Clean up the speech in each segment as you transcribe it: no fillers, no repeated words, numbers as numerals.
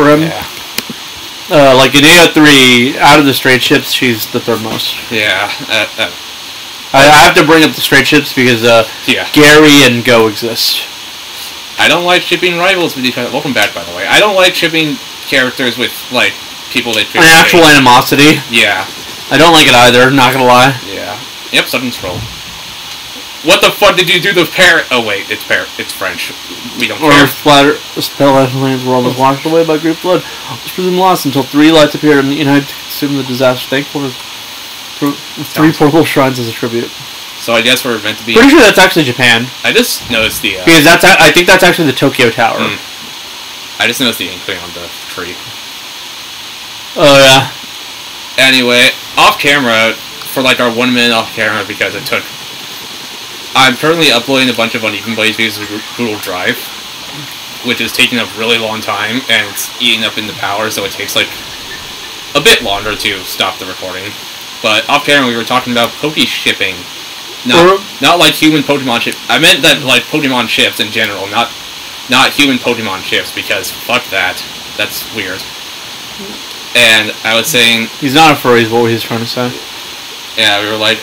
for him. Yeah. Like in AO3, out of the straight ships, she's the third most. Yeah. I have to bring up the straight ships because Gary and Go exist. I don't like shipping rivals with each other. Welcome back, by the way. I don't like shipping characters with, like, people that... An actual animosity. Yeah. I don't like it either, not gonna lie. Yeah. Yep, something's wrong. What the fuck did you do to Paris? Oh, wait, it's Paris. It's French. We don't care. The spell-life lands world was washed away by great flood. It was presumed lost until three lights appeared and the United to consume the disaster. Thankfully, three portable shrines as a tribute. So I guess we're meant to be... Pretty sure that's actually Japan. I just noticed the... Because that's... I think that's actually the Tokyo Tower. I just noticed the inkling on the tree. Oh, yeah. Anyway, off-camera, for like our 1 minute off-camera, because it took... I'm currently uploading a bunch of uneven plays because of Google Drive, which is taking a really long time, and it's eating up into power, so it takes, like, a bit longer to stop the recording. But off-camera, we were talking about Poke-shipping. Not like human Pokemon ship. I meant that, like, Pokemon ships in general, not human Pokemon ships, because fuck that. That's weird. And I was saying... He's not a furry is what he was trying to say. Yeah, we were like,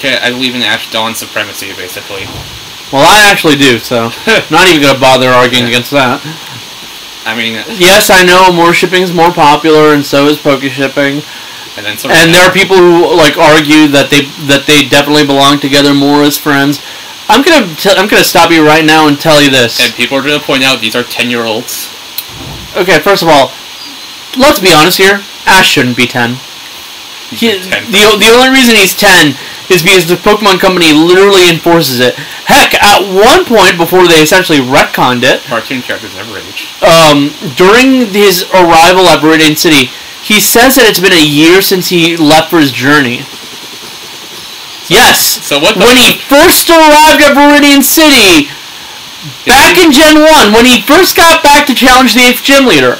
okay, I believe in Ash Dawn supremacy, basically. Well, I actually do, so I'm not even going to bother arguing against that. I mean... Yes, I know more shipping is more popular, and so is Poke-shipping. And there are people who like argue that they definitely belong together more as friends. I'm gonna stop you right now and tell you this. And people are gonna point out these are 10-year-olds. Okay, first of all, let's be honest here. Ash shouldn't be 10. The only reason he's 10 is because the Pokemon Company literally enforces it. Heck, at one point before they essentially retconned it, cartoon characters never age. During his arrival at Viridian City, he says that it's been a year since he left for his journey. Yes! So what the when he first arrived at Viridian City, back in Gen 1, when he first got back to challenge the 8th Gym Leader.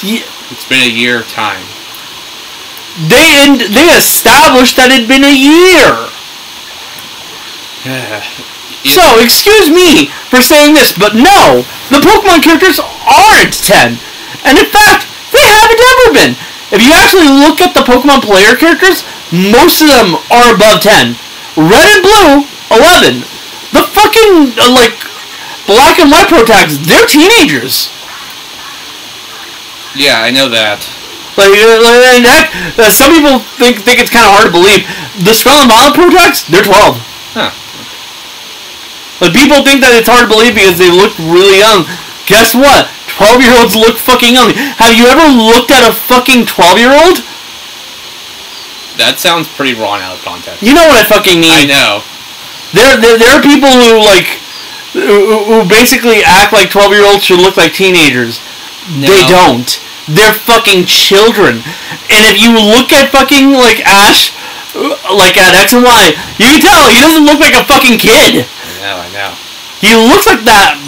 It's been a year of time. They established that it'd been a year! So, excuse me for saying this, but no! The Pokemon characters aren't 10! And in fact, they haven't ever been! If you actually look at the Pokemon player characters, most of them are above 10. Red and Blue, 11. The fucking, like, Black and White protagonists, they're teenagers. Yeah, I know that. Like heck, some people think it's kind of hard to believe. The Scarlet Violet protagonists, they're 12. Huh. Like, people think that it's hard to believe because they look really young. Guess what? 12-year-olds look fucking young. Have you ever looked at a fucking 12-year-old? That sounds pretty raw and out of context. You know what I fucking mean. I know. There are people who, like, who basically act like 12-year-olds should look like teenagers. No. They don't. They're fucking children. And if you look at fucking, like, Ash, like, at X and Y, you can tell he doesn't look like a fucking kid. I know. He looks like that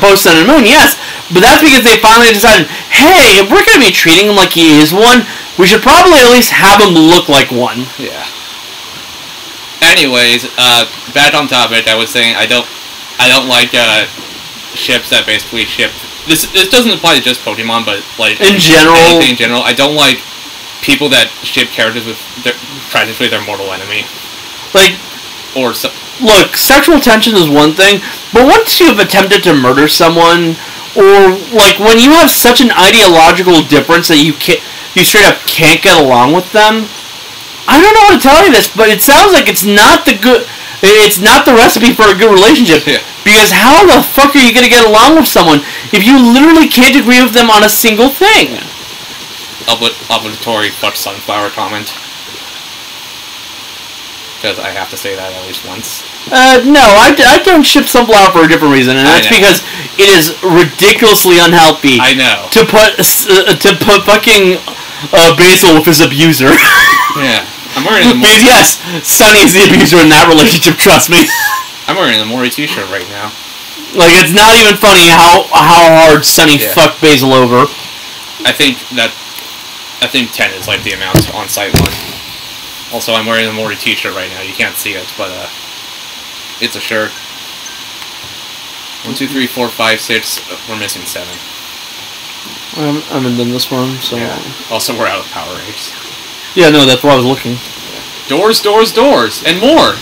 post Sun and Moon, yes, but that's because they finally decided, hey, if we're going to be treating him like he is one, we should probably at least have him look like one. Yeah. Anyways, back on topic, I was saying I don't like ships that basically ship. This doesn't apply to just Pokemon, but like in general, I don't like people that ship characters with practically their mortal enemy. Like. Or so. Look, sexual tension is one thing, but once you've attempted to murder someone, or like when you have such an ideological difference that you straight up can't get along with them, I don't know how to tell you this, but it sounds like it's not the recipe for a good relationship. Yeah. Because how the fuck are you gonna get along with someone if you literally can't agree with them on a single thing? Obligatory fuck sunflower comment. Because I have to say that at least once. No, I don't ship sunflower for a different reason, and that's because it is ridiculously unhealthy. I know. To put fucking Basil with his abuser. Yeah, I'm wearing the Mori. Yes, Sunny's the abuser in that relationship. Trust me. I'm wearing the Mori T-shirt right now. Like, it's not even funny how hard Sunny fucked Basil over. I think 10 is like the amount on site one. Also, I'm wearing a Mori T-shirt right now. You can't see it, but it's a shirt. 1, 2, 3, 4, 5, 6. We're missing 7. I haven't done this one, so... Yeah. Also, we're out of Powerades. Yeah, no, that's why I was looking. Doors, doors, doors, and more!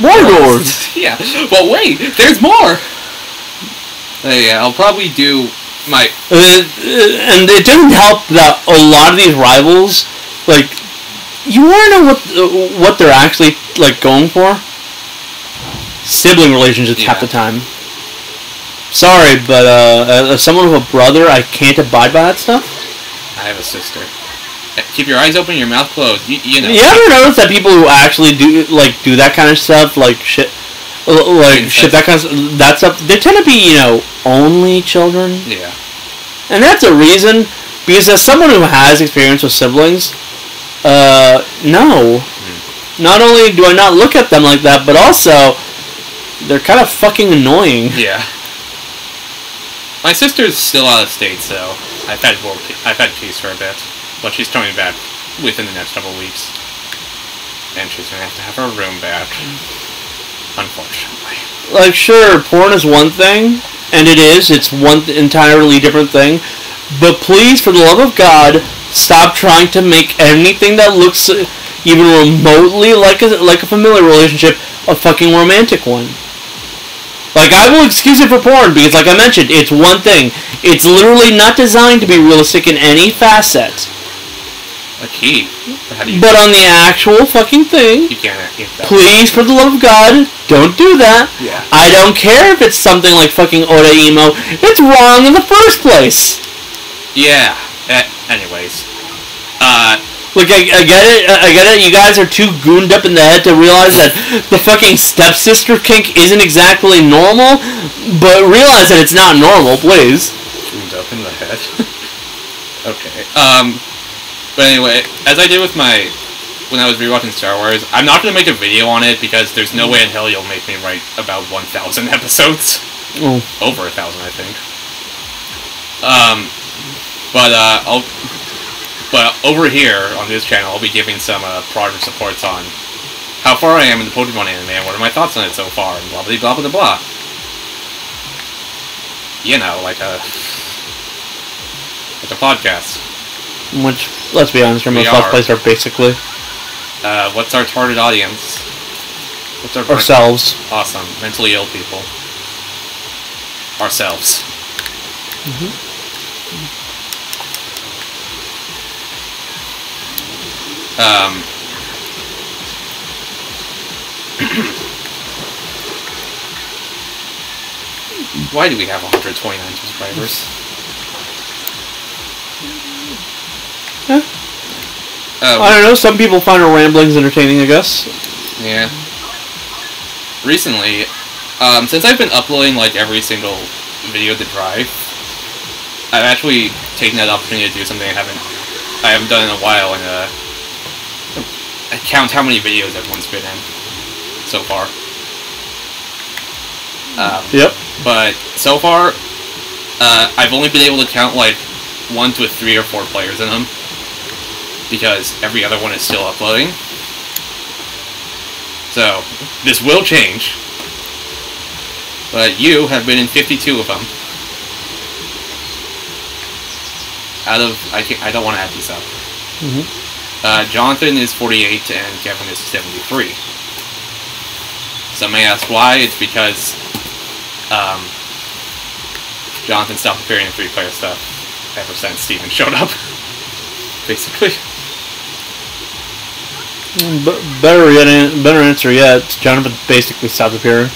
More doors! Yeah, but wait, there's more! Yeah, I'll probably do my... and it didn't help that a lot of these rivals, like, you want to know what they're actually, like, going for? Sibling relationships half the time. Sorry, but as someone with a brother, I can't abide by that stuff. I have a sister. Keep your eyes open, your mouth closed. You know. You ever notice that people who actually do that kind of stuff, like shit, that stuff, they tend to be, you know, only children. Yeah. And that's a reason, because as someone who has experience with siblings, not only do I not look at them like that, but also they're kind of fucking annoying. Yeah. My sister's still out of state, so I've had peace for a bit. But she's coming back within the next couple of weeks. And she's going to have her room back. Unfortunately. Like, sure, porn is one thing. And it is. It's one entirely different thing. But please, for the love of God, stop trying to make anything that looks even remotely like a familiar relationship a fucking romantic one. Like, I will excuse it for porn, because, like I mentioned, it's one thing. It's literally not designed to be realistic in any facet. Like but on the actual fucking thing, you can't please, for the love of God, don't do that. Yeah. I don't care if it's something like fucking Oreimo. It's wrong in the first place. Yeah. Anyways. Look, I get it. You guys are too gooned up in the head to realize that the fucking stepsister kink isn't exactly normal, but realize that it's not normal, please. Gooned up in the head? Okay. But anyway, as I did with when I was rewatching Star Wars, I'm not going to make a video on it because there's no way in hell you'll make me write about 1,000 episodes. Oh. Over 1,000, I think. But over here, on this channel, I'll be giving some progress reports on how far I am in the Pokemon anime and what are my thoughts on it so far, and blah blah blah blah blah. You know, like a podcast. Which, let's be honest, most last place are basically... what's our target audience? What's our... Ourselves. Brain? Awesome. Mentally ill people. Ourselves. Mm-hmm. Why do we have 129 subscribers? Yeah. I don't know, some people find our ramblings entertaining, I guess. Yeah. Recently, since I've been uploading, like, every single video to Drive, I've actually taken that opportunity to do something I haven't done in a while, and, I count how many videos everyone's been in so far. Yep. But so far, I've only been able to count like 1 to 3 or 4 players in them because every other one is still uploading. So this will change. But you have been in 52 of them. I don't want to add these up. Mm-hmm. Jonathan is 48 and Kevin is 73. Some may ask why. It's because Jonathan stopped appearing in 3-player stuff ever since Steven showed up, basically. Better answer yet. Jonathan basically stopped appearing.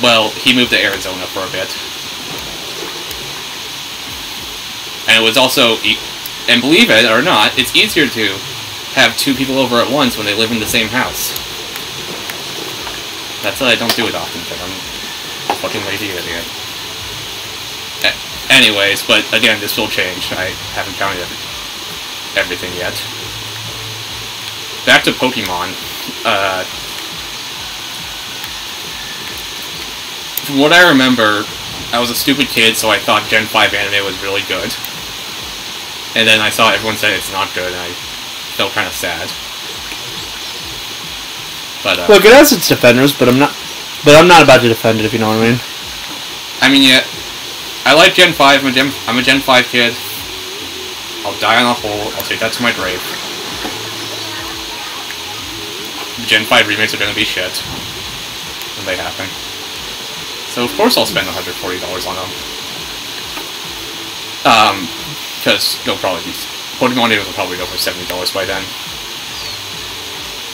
Well, he moved to Arizona for a bit, and it was also... And believe it or not, it's easier to have 2 people over at once when they live in the same house. That's why I don't do it often, because I'm a fucking lazy idiot. Anyways, but again, this will change. I haven't counted everything yet. Back to Pokemon. From what I remember, I was a stupid kid, so I thought Gen 5 anime was really good. And then I saw everyone say it's not good, and I felt kind of sad. But look, it has its defenders, but I'm not about to defend it, if you know what I mean. I mean, yeah, I like Gen 5. I'm a Gen 5 kid. I'll die on a hole. I'll take that to my grave. Gen 5 remakes are gonna be shit when they happen. So of course I'll spend $140 on them. Because they'll probably be... Pokemon anime will probably go for $70 by then.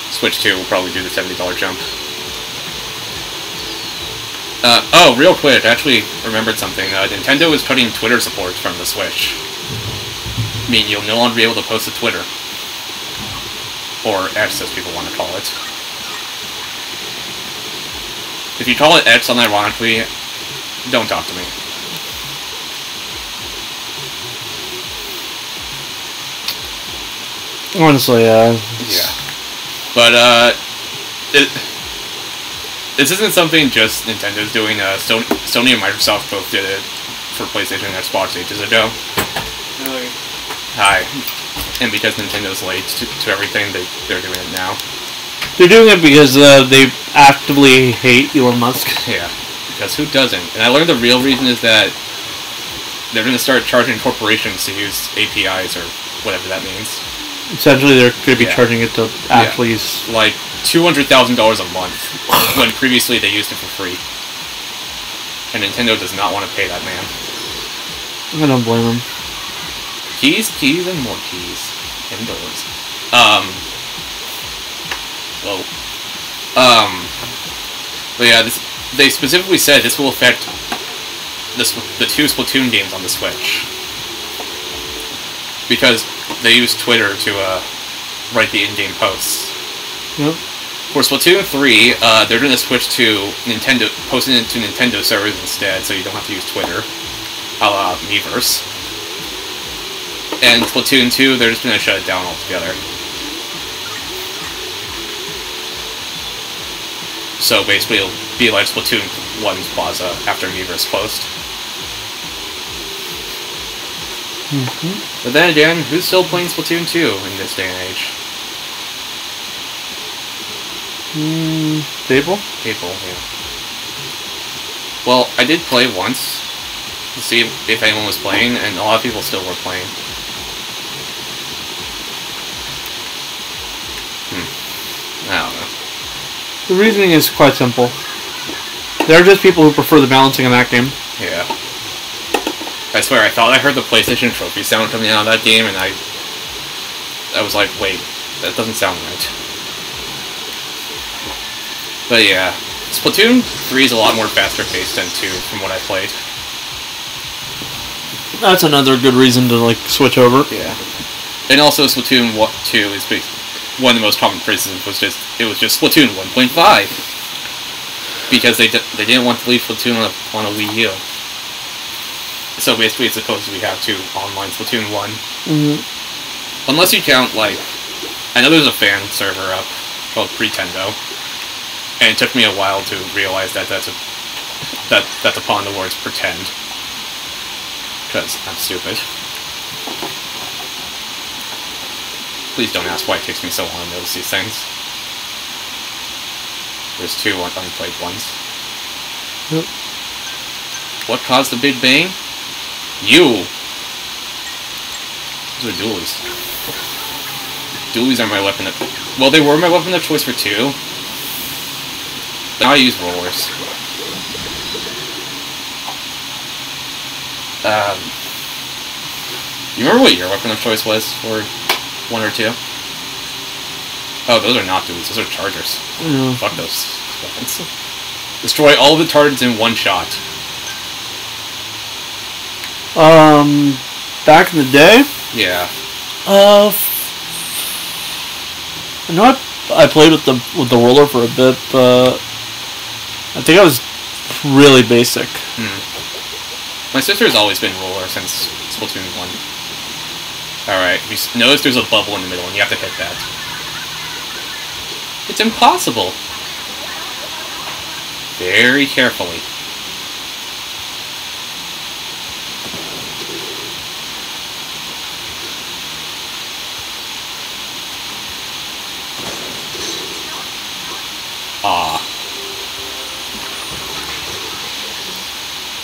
Switch 2 will probably do the $70 jump. Oh, real quick, I actually remembered something. Nintendo is cutting Twitter support from the Switch. Meaning you'll no longer be able to post to Twitter. Or X, as people want to call it. If you call it X unironically, don't talk to me. Honestly, yeah. But, this isn't something just Nintendo's doing. Sony and Microsoft both did it for PlayStation and Xbox ages ago. Really? Hi. And because Nintendo's late to everything, they're doing it now. They're doing it because they actively hate Elon Musk. Yeah, because who doesn't? And I learned the real reason is that they're going to start charging corporations to use APIs or whatever that means. Essentially, they're going to be charging it to athletes. Yeah. Like $200,000 a month, when previously they used it for free. And Nintendo does not want to pay that man. I don't blame them. Keys, keys, and more keys. Indoors. But yeah, they specifically said this will affect the two Splatoon games on the Switch. Because they use Twitter to write the in-game posts. Yep. For Splatoon 3, they're going to switch to Nintendo, posting it to Nintendo servers instead, so you don't have to use Twitter. A la Miiverse. And Splatoon 2, they're just going to shut it down altogether. So basically, it'll be like Splatoon 1's Plaza after Miiverse closed. Mm-hmm. But then again, who's still playing Splatoon 2 in this day and age? People? People, yeah. Well, I did play once to see if anyone was playing, and a lot of people still were playing. I don't know. The reasoning is quite simple. There are just people who prefer the balancing in that game. Yeah. I swear, I thought I heard the PlayStation Trophy sound coming out of that game, and I was like, wait, that doesn't sound right. But yeah, Splatoon 3 is a lot more faster-paced than 2, from what I played. That's another good reason to, like, switch over. Yeah. And also, Splatoon 2 is big. One of the most common criticisms was just Splatoon 1.5, because they didn't want to leave Splatoon on a Wii U. So basically, it's supposed to have two online Splatoon 1, unless you count like I know there's a fan server up called Pretendo, and it took me a while to realize that that's a pun on the words pretend, because I'm stupid. Please don't ask why it takes me so long to notice these things. There's two unplayed ones. Yep. What caused the Big Bang? You! Those are dualies. Dualies are my weapon of... Well, they were my weapon of choice for 2. But now I use rollers. You remember what your weapon of choice was for 1 or 2. Oh, those are not dudes. Those are chargers. Mm. Fuck those weapons. Destroy all the targets in 1 shot. Back in the day? Yeah. You know what? I played with the roller for a bit, but I think I was really basic. My sister's always been roller since Splatoon 1. Alright, you notice there's a bubble in the middle and you have to hit that. It's impossible! Very carefully.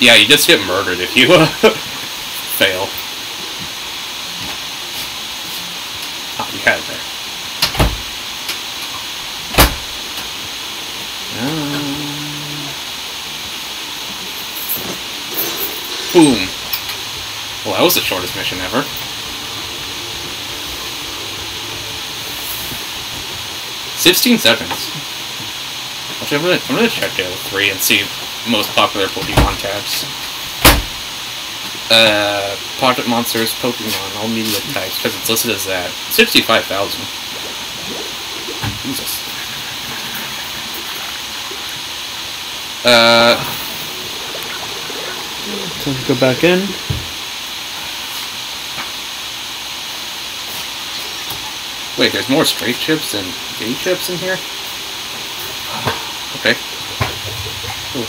Yeah, you just get murdered if you fail. Well, that was the shortest mission ever. $16 seconds. Actually, I'm gonna check AO3 and see most popular Pokemon tabs. Pocket Monsters, Pokemon, all media types, because it's listed as that. 65,000. Jesus. Time to go back in. Wait, there's more straight chips and gay chips in here? Okay. Cool.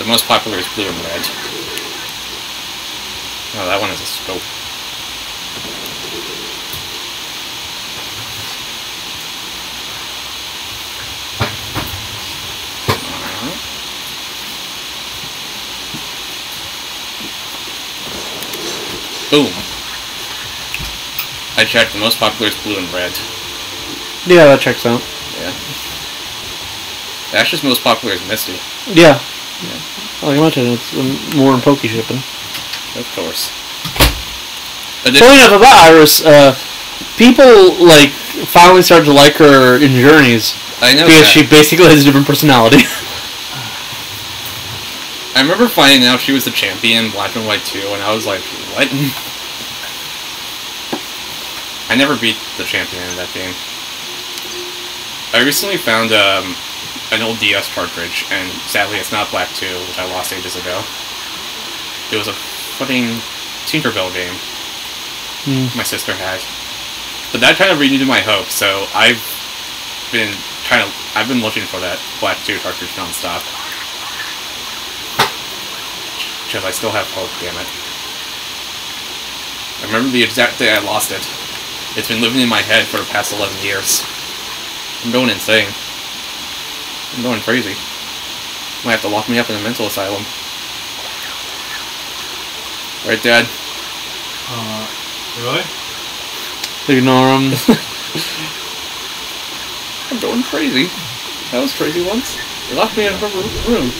The most popular is blue and red. Oh, that one is a scope. Boom. I checked, the most popular is blue and red. Yeah, that checks out. Yeah. Ash's most popular is Misty. Yeah. Yeah. Oh, you mentioned it's more in Poke-shipping. Of course. Funny enough about Iris, people like finally started to like her in Journeys. I know because that. She basically has a different personality. I remember finding out she was the champion in Black and White 2, and I was like, what? I never beat the champion in that game. I recently found an old DS cartridge, and sadly it's not Black 2, which I lost ages ago. It was a fucking Tinkerbell game my sister had. But that kind of renewed my hope, so I've been looking for that Black 2 cartridge nonstop. Because I still have hope, damn it. I remember the exact day I lost it. It's been living in my head for the past 11 years. I'm going insane. I'm going crazy. Might have to lock me up in a mental asylum. Right, Dad? Really? Ignore him. I'm going crazy. That was crazy once. They locked me in a room.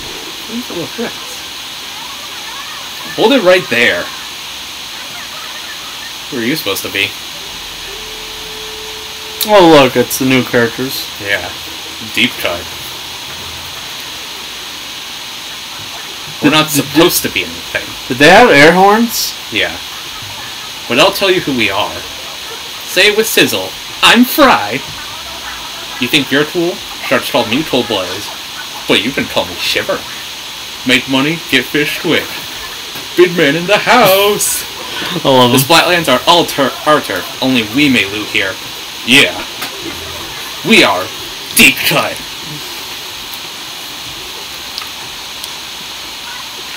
I'm full of threats. Hold it right there. Where are you supposed to be? Oh, look, it's the new characters. Yeah. Deep Cut. We're not supposed to be anything. Did they have air horns? Yeah. But I'll tell you who we are. Say it with sizzle. I'm Fry. You think you're cool? Sharks call me Cold Blows. But you can call me Shiver. Make money, get fish quick. Big man in the house! I love it. The Splatlands are all our turf. Only we may loot here. Yeah. We are Deep Cut.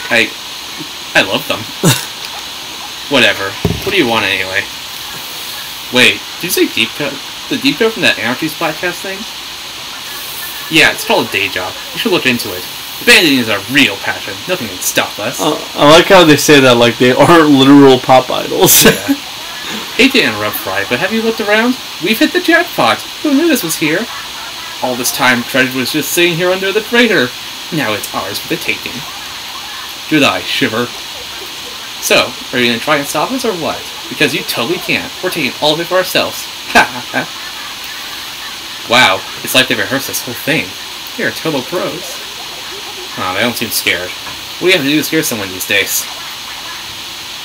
I love them. Whatever. What do you want anyway? Wait, did you say Deep Cut? The Deep Cut from that Anarchies podcast thing? Yeah, it's called a day job. You should look into it. Abandoning is our real passion. Nothing can stop us. I like how they say that like they aren't literal pop idols. Yeah. Hate to interrupt, Fry, but have you looked around? We've hit the jackpot. Who knew this was here? All this time, treasure was just sitting here under the crater. Now it's ours for the taking. Did I, Shiver? So, are you going to try and stop us or what? Because you totally can't. We're taking all of it for ourselves. Wow, it's like they rehearsed this whole thing. They're total pros. Aw, they don't seem scared. What do you have to do to scare someone these days?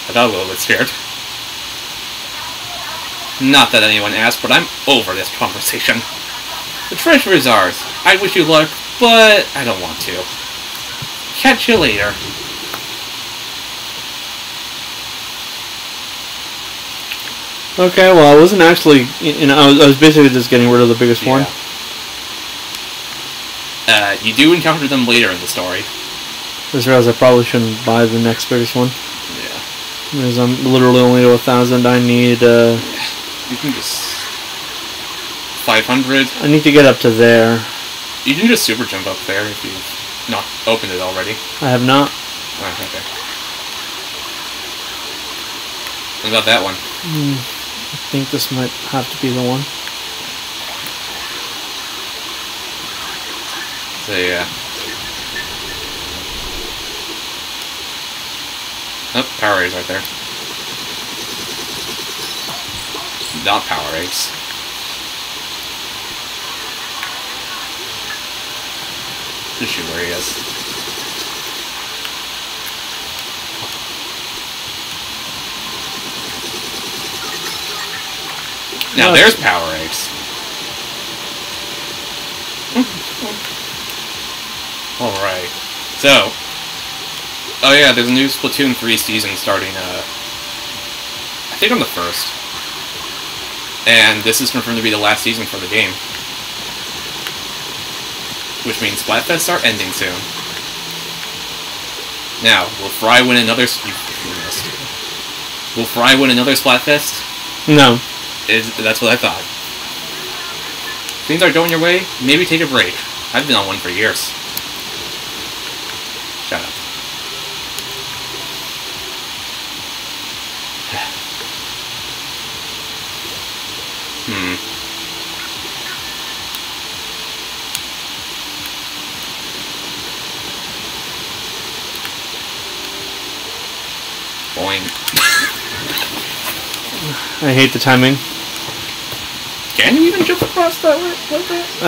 I got a little bit scared. Not that anyone asked, but I'm over this conversation. The treasure is ours. I wish you luck, but I don't want to. Catch you later. Okay, well, I wasn't actually, you know, I was basically just getting rid of the biggest one. You do encounter them later in the story. Just realized I probably shouldn't buy the next biggest one. Yeah. Because I'm literally only to 1,000. I need, You can just... 500? I need to get up to there. You can just super jump up there if you... not opened it already. I have not. Oh, okay. What about that one? I think this might have to be the one. So yeah. Oh, Powerade's right there. Not Powerade's. Just shoot where he is. Now there's Powerades. Alright. So. Oh yeah, there's a new Splatoon 3 season starting, I think on the 1st. And this is confirmed to be the last season for the game. Which means Splatfests are ending soon. Now, will Fry win another... Will Fry win another Splatfest? No. That's what I thought. Things are going your way, maybe take a break. I've been on one for years. Shut up. Boing. I hate the timing. Can you even jump across that way?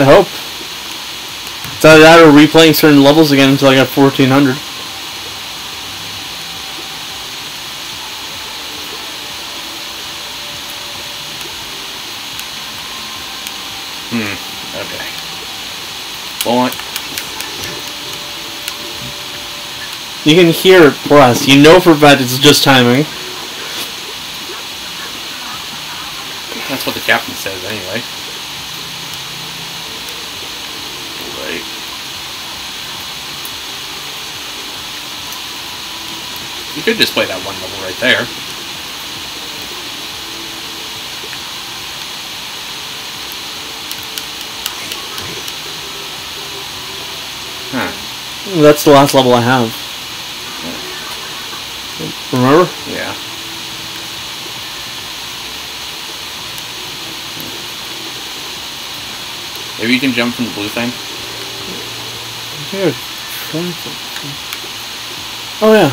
I hope. It's either that or replaying certain levels again until I got 1400. Okay. Well, you can hear it plus. You know for a fact it's just timing. That's what the captain says, anyway. Right. You could just play that one level right there. Huh. That's the last level I have. Yeah. Remember? Yeah. Maybe you can jump from the blue thing. Oh yeah.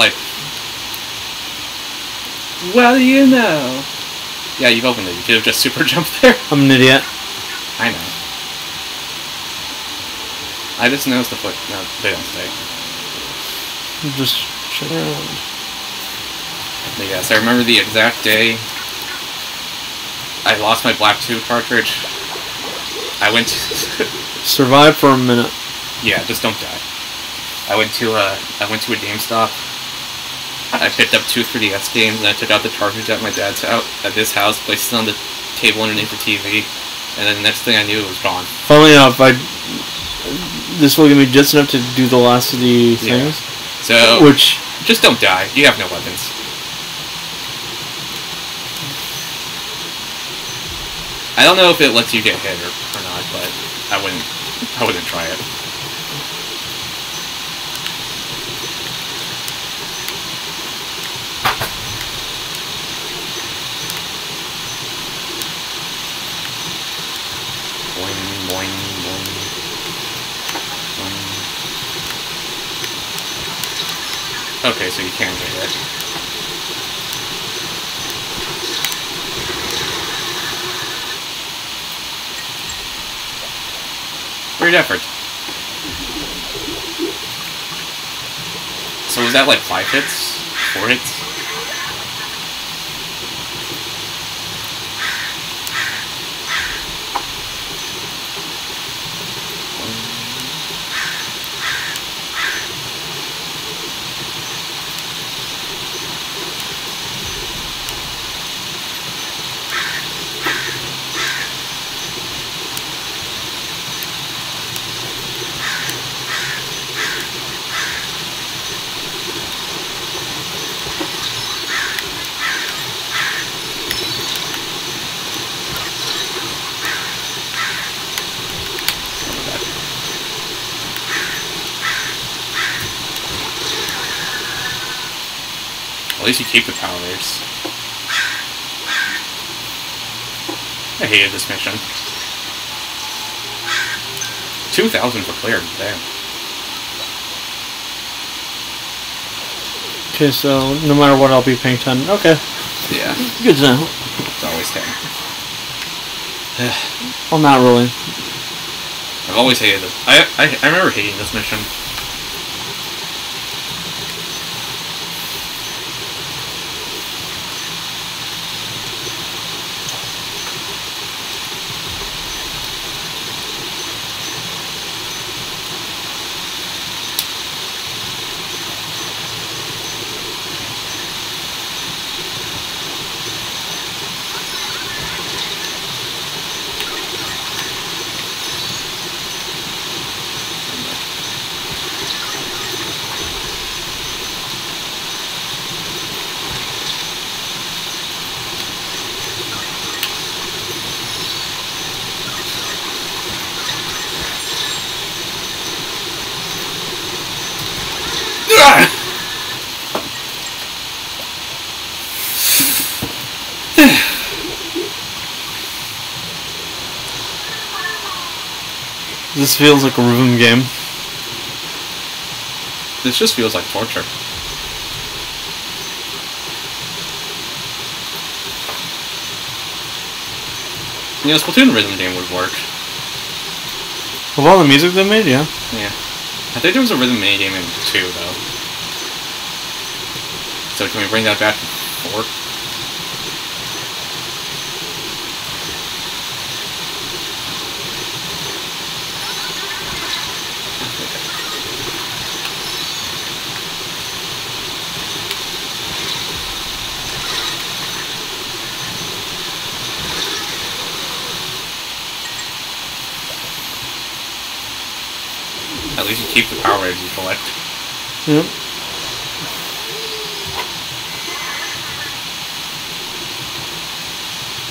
Life. Well, you know. Yeah, you've opened it. You could have just super jumped there. I'm an idiot. I know. I just noticed the foot. No, they don't stay. Just shut around. But yes, I remember the exact day. I lost my Black 2 cartridge. I went to... Survive for a minute. Yeah, just don't die. I went to a GameStop. I picked up two 3DS games, and I took out the cartridge at my dad's house, at this house, placed it on the table underneath the TV, and then the next thing I knew, it was gone. Funnily enough, this will give me just enough to do the last of the things. Yeah. So... Which... Just don't die. You have no weapons. I don't know if it lets you get hit or not, but I wouldn't try it. Boing, boing, boing. Boing. Okay, so you can get hit. Great effort. So was that like 5 hits? 4 hits? At least you keep the Powerades. I hated this mission. 2,000 for clear, damn. Okay, so no matter what, I'll be paying 10. Okay. Yeah. Good to know. It's always 10. Well, not really. I've always hated this. I remember hating this mission. This feels like a room game. This just feels like torture. You know, Splatoon rhythm game would work. With all the music they made, yeah. Yeah. I think there was a rhythm mini game in 2, though. So can we bring that back to 4? At least you keep the power rays you collect. Yep.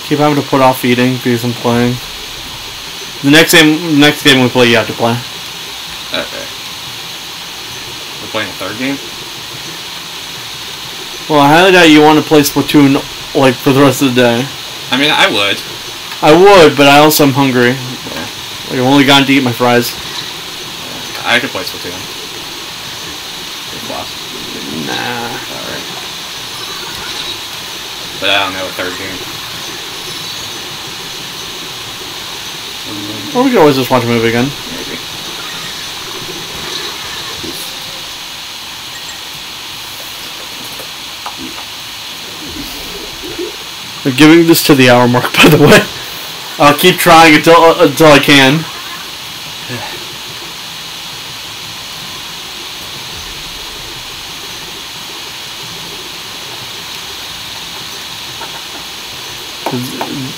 Keep having to put off eating because I'm playing. The next game we play, you have to play. Okay. We're playing the third game? Well, I highly doubt you want to play Splatoon, like, for the rest of the day. I mean, I would. I would, but I also am hungry. Yeah. Like, I've only gotten to eat my fries. I could play Splatoon. Nah. Alright. But I don't know a third game. Or we could always just watch a movie again. Maybe. I'm giving this to the hour mark, by the way. I'll keep trying until I can.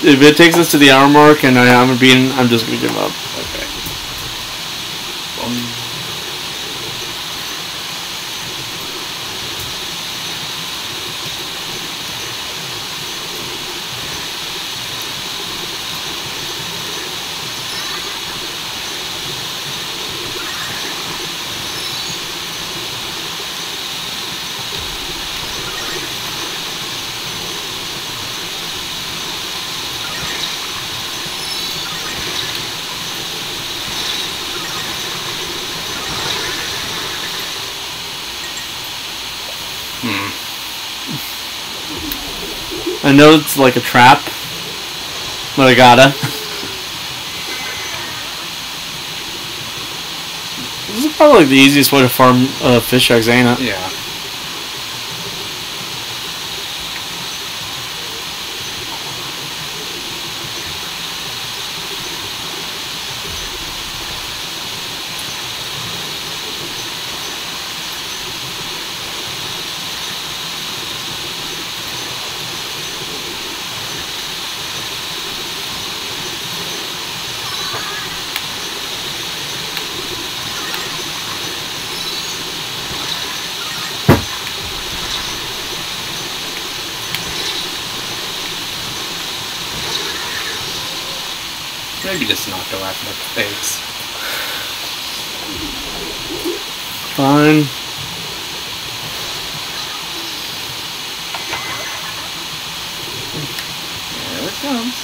If it takes us to the hour mark and I haven't been, I'm just gonna give up. Okay. I know it's like a trap, but I gotta. This is probably like the easiest way to farm fish eggs, ain't it? Yeah. Maybe just not go after the apes. Fine. There it comes.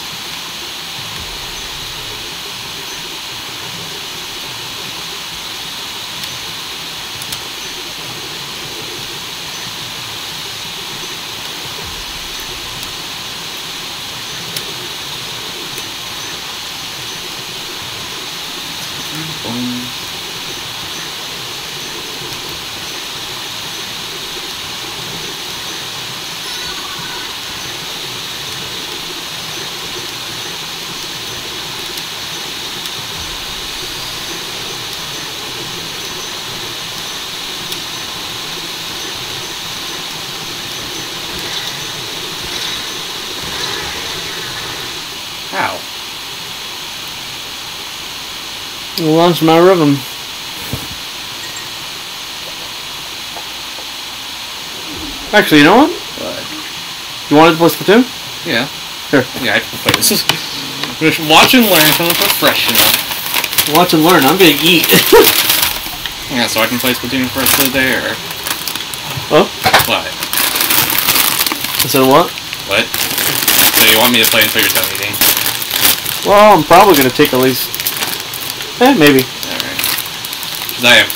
I lost my rhythm. Actually, you know what? What? You wanted to play Splatoon? Yeah. Sure. Yeah, I can play this. Just watch and learn from a professional. Watch and learn. I'm gonna eat. Yeah, so I can play Splatoon for the rest of the day, or... Oh? What? I said what? What? So you want me to play until you're done eating? Well, I'm probably gonna take at least... Eh, maybe. Alright. Because I have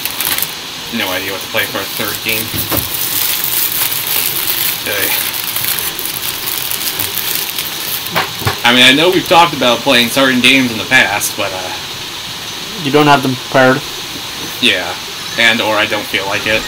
no idea what to play for a third game. Okay. I mean, I know we've talked about playing certain games in the past, but, You don't have them prepared? Yeah. And, or I don't feel like it.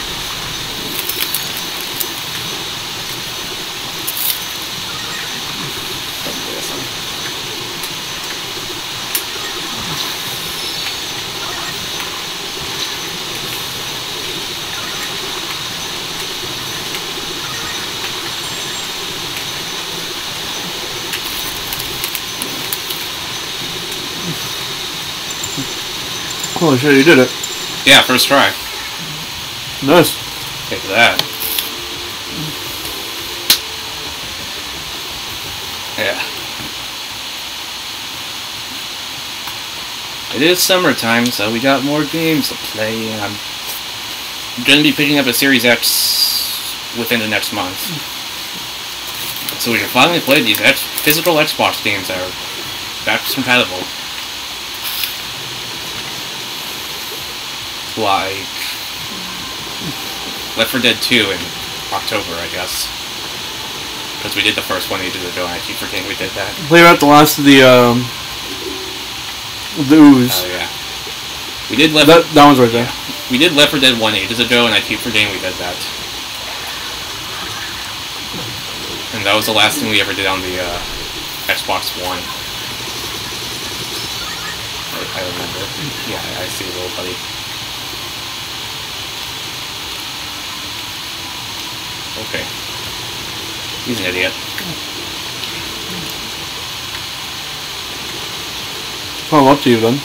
Holy shit, you did it. Yeah, first try. Nice. Take that. Yeah. It is summertime, so we got more games to play. I'm going to be picking up a Series X within the next month. So we can finally play these physical Xbox games that are backwards compatible. Like Left 4 Dead 2 in October, I guess. Because we did the first one ages ago, and I keep forgetting we did that. Play out the last of the ooze. Oh, yeah. We did Left... That one's right there. Yeah. We did Left 4 Dead 1 ages ago, and I keep forgetting we did that. And that was the last thing we ever did on the Xbox One. I remember. Yeah, I see a little buddy. Okay. He's an idiot. Oh, up to you then.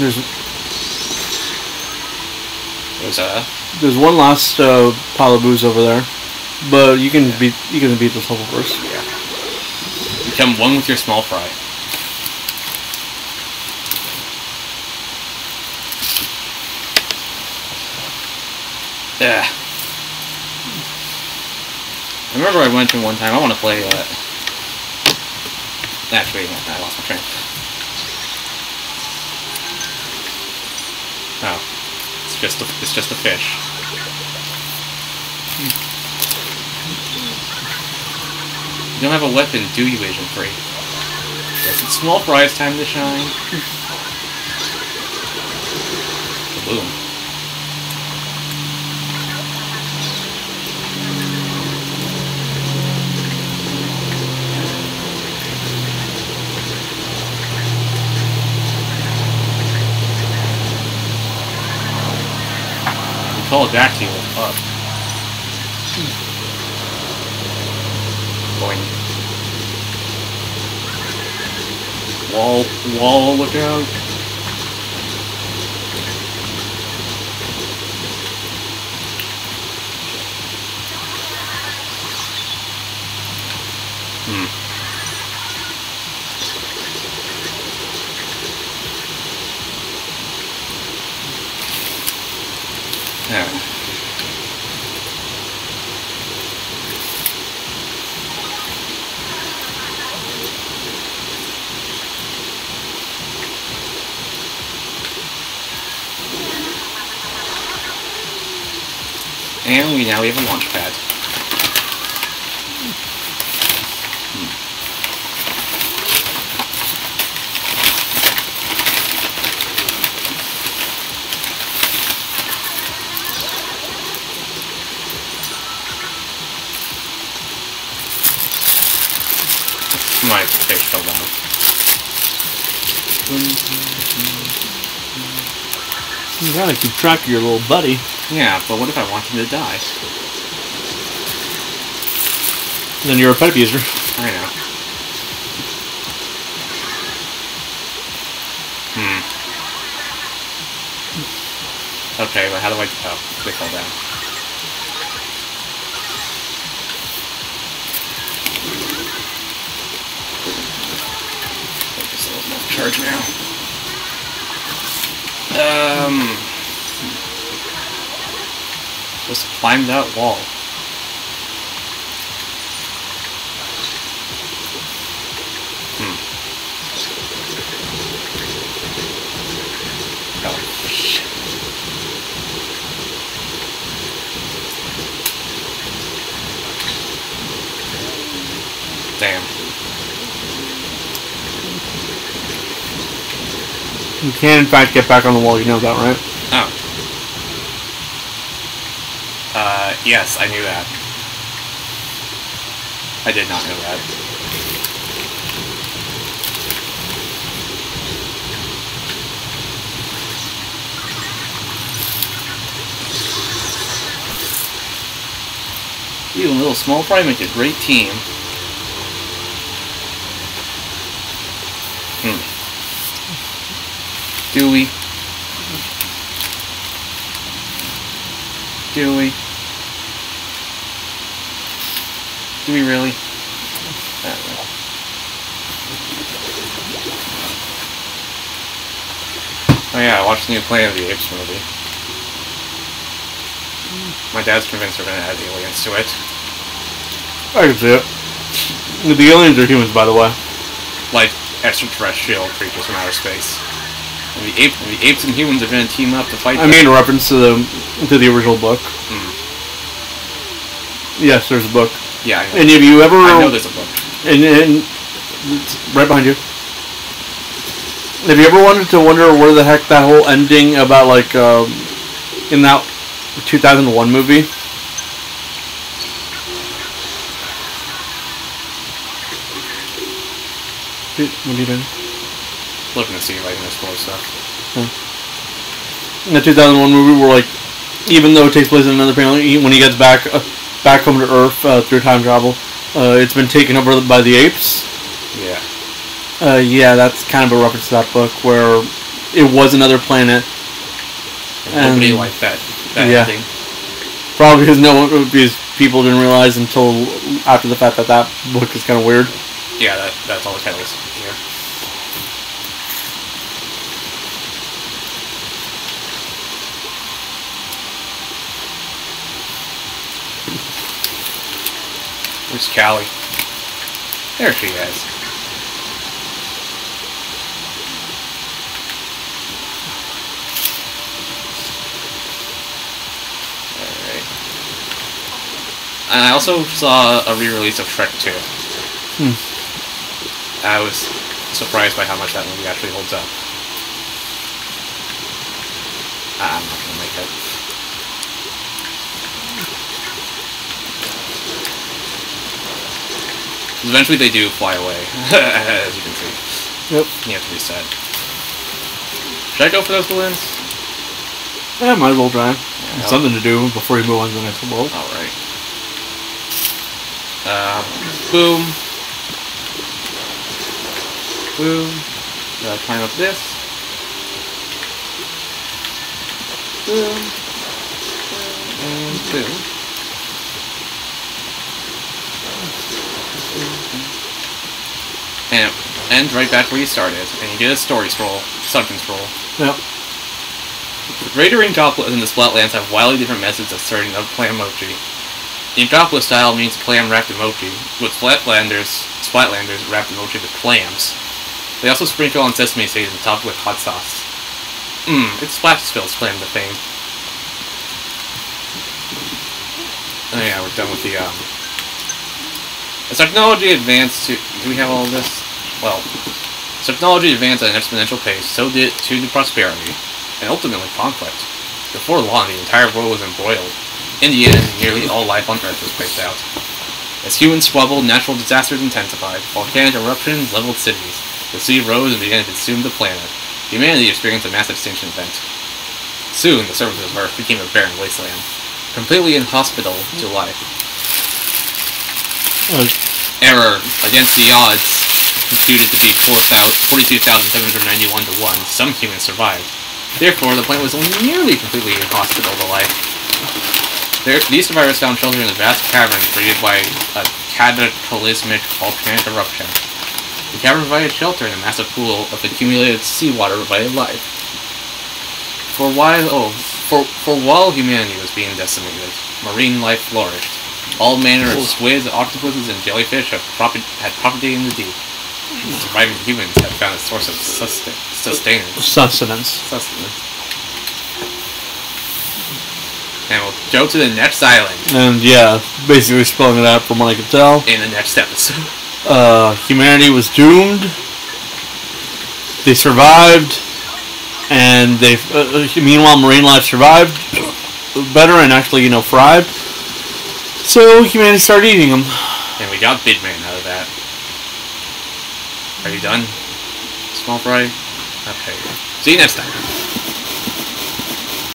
There's one last pile of booze over there, but you can beat this level first. Yeah. Become one with your small fry. Yeah. I remember I went to one time, I want to play, Actually, I lost my train. Oh. It's just a fish. You don't have a weapon, do you, Agent 3? Yes, it's small fries time to shine. Boom. Call it back to you. Fuck. Boing. Wall, look out. And now we have a launch pad. My fish fell down. You gotta keep track of your little buddy. Yeah, but what if I want him to die? Then you're a pipe user. I know. Okay, but how do I... Oh, click all down. Take this a little more charge now. Just climb that wall. You can, in fact, get back on the wall, you know that, right? Oh. Yes, I knew that. I did not know that. You and Little Small Fry make a great team. Do we really? I don't know. Oh yeah, I watched the new Planet of the Apes movie. My dad's convinced we're gonna add aliens to it. I can see it. The aliens are humans, by the way. Like extraterrestrial creatures from outer space. The apes and humans are going to team up to fight. I mean, reference to the original book. Mm. Yes, there's a book. Yeah, I know. And if you ever, I know there's a book. And it's right behind you. If you ever wanted to wonder where the heck that whole ending about like in that 2001 movie. What are you doing? Looking to see if I can explore stuff. Hmm. In the 2001 movie, we're like, even though it takes place in another family, when he gets back home to Earth through time travel, it's been taken over by the apes. Yeah. Yeah, that's kind of a reference to that book where it was another planet. And nobody liked that yeah. Ending. Probably because no one, because people didn't realize until after the fact that book is kind of weird. Yeah, that's all the kind of listening here. Where's Callie? There she is. Alright. And I also saw a re-release of Shrek 2. Hmm. I was surprised by how much that movie actually holds up. I'm not gonna make it. Eventually they do fly away, as you can see. Yep. You have to reset. Should I go for those balloons? Yeah, might as well try. Yeah, something to do before you move on to the next level. Alright. Boom. Boom. Gotta climb up this. Boom. And boom. And it ends right back where you started, and you get a story scroll, sub scroll. Yep. The greater Anglopolis and the Splatlands have wildly different methods of serving up clam mochi. The Anglopolis style means clam wrapped in mochi, with Splatlanders wrap the mochi with clams. They also sprinkle on sesame seeds and top with hot sauce. It's Splashville's claim to fame. Oh yeah, we're done with the, As technology advanced to... Do we have all this? Well, as technology advanced at an exponential pace, so did it to prosperity, and ultimately conflict. Before long, the entire world was embroiled. In the end, nearly all life on Earth was wiped out. As humans squabbled, natural disasters intensified, volcanic eruptions leveled cities, the sea rose and began to consume the planet. Humanity experienced a mass extinction event. Soon, the surface of Earth became a barren wasteland, completely inhospitable to life. Error. Against the odds, computed to be 42,791 to 1, some humans survived. Therefore, the plant was nearly completely hostile to life. These survivors found shelter in the vast cavern created by a cataclysmic volcanic eruption. The cavern provided shelter in a massive pool of accumulated seawater provided life. For while humanity was being decimated, marine life flourished. All manner of squids, octopuses, and jellyfish had propagated in the deep. The surviving humans had found a source of sustenance. And we'll go to the next island. And yeah, basically spelling it out from what I could tell. In the next episode. Humanity was doomed. They survived. And they, meanwhile, marine life survived better and actually, you know, thrived. So humanity started eating them. And we got Big Man out of that. Are you done? Small fry? Okay. See you next time.